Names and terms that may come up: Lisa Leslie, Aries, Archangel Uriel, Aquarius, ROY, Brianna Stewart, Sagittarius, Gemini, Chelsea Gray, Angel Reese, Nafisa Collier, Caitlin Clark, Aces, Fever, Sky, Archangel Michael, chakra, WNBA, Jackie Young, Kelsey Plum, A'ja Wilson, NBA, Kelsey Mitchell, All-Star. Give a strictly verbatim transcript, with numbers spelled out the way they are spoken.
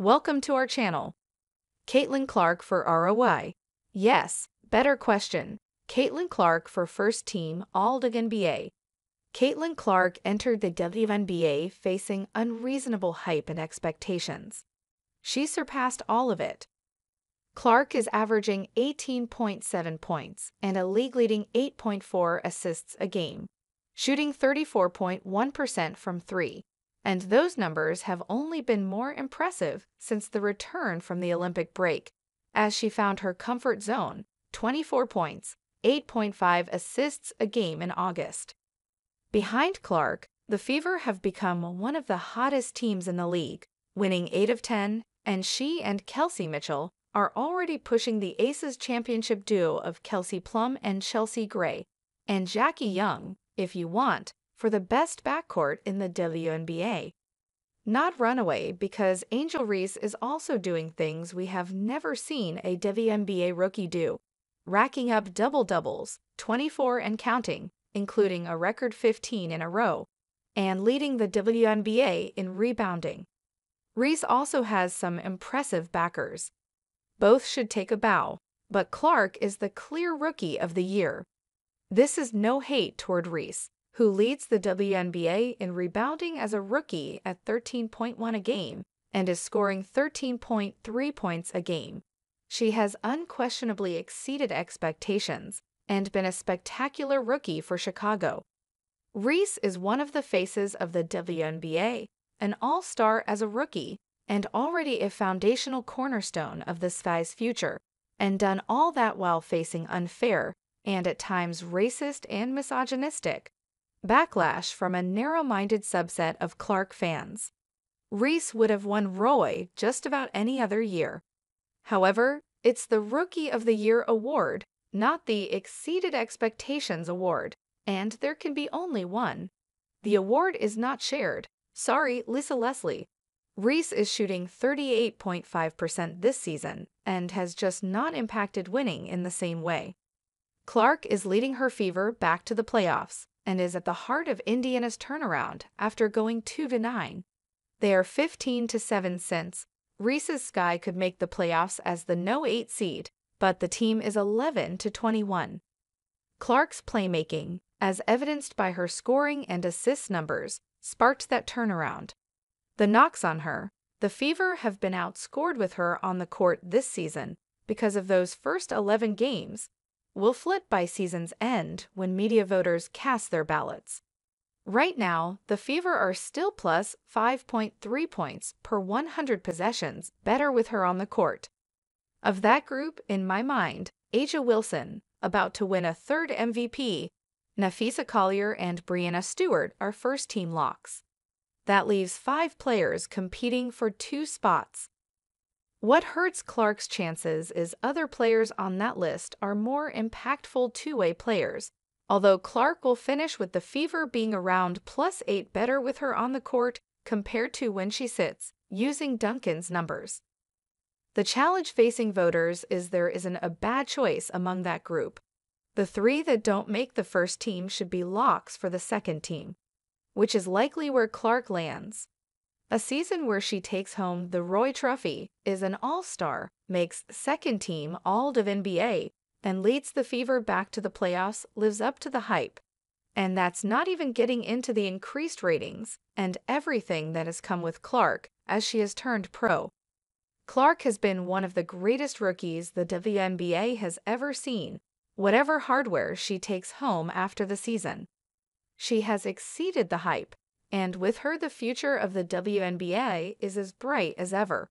Welcome to our channel. Caitlin Clark for R O Y. Yes, better question. Caitlin Clark for first team All N B A. Caitlin Clark entered the W N B A facing unreasonable hype and expectations. She surpassed all of it. Clark is averaging eighteen point seven points and a league-leading eight point four assists a game, shooting thirty-four point one percent from three. And those numbers have only been more impressive since the return from the Olympic break, as she found her comfort zone, twenty-four points, eight point five assists a game in August. Behind Clark, the Fever have become one of the hottest teams in the league, winning eight of ten, and she and Kelsey Mitchell are already pushing the Aces championship duo of Kelsey Plum and Chelsea Gray, and Jackie Young, if you want, for the best backcourt in the W N B A. Not runaway, because Angel Reese is also doing things we have never seen a W N B A rookie do, racking up double-doubles, twenty-four and counting, including a record fifteen in a row, and leading the W N B A in rebounding. Reese also has some impressive backers. Both should take a bow, but Clark is the clear rookie of the year. This is no hate toward Reese, who leads the W N B A in rebounding as a rookie at thirteen point one a game and is scoring thirteen point three points a game. She has unquestionably exceeded expectations and been a spectacular rookie for Chicago. Reese is one of the faces of the W N B A, an all-star as a rookie, and already a foundational cornerstone of the Sky's future, and done all that while facing unfair and at times racist and misogynistic backlash from a narrow-minded subset of Clark fans. Reese would have won R O Y just about any other year. However, it's the Rookie of the Year award, not the Exceeded Expectations award, and there can be only one. The award is not shared. Sorry, Lisa Leslie. Reese is shooting thirty-eight point five percent this season and has just not impacted winning in the same way. Clark is leading her Fever back to the playoffs and is at the heart of Indiana's turnaround after going two to nine. They are fifteen to seven since. Reese's Sky could make the playoffs as the no eight seed, but the team is eleven to twenty-one. Clark's playmaking, as evidenced by her scoring and assist numbers, sparked that turnaround. The knocks on her, the Fever have been outscored with her on the court this season because of those first eleven games, will flip by season's end when media voters cast their ballots. Right now, the Fever are still plus five point three points per one hundred possessions better with her on the court. Of that group, in my mind, A'ja Wilson, about to win a third M V P, Nafisa Collier and Brianna Stewart are first-team locks. That leaves five players competing for two spots. What hurts Clark's chances is other players on that list are more impactful two-way players, although Clark will finish with the Fever being around plus eight better with her on the court compared to when she sits, using Duncan's numbers. The challenge facing voters is there isn't a bad choice among that group. The three that don't make the first team should be locks for the second team, which is likely where Clark lands. A season where she takes home the R O Y trophy, is an all-star, makes second team All N B A, and leads the Fever back to the playoffs, lives up to the hype. And that's not even getting into the increased ratings and everything that has come with Clark as she has turned pro. Clark has been one of the greatest rookies the W N B A has ever seen, whatever hardware she takes home after the season. She has exceeded the hype, and with her the future of the W N B A is as bright as ever.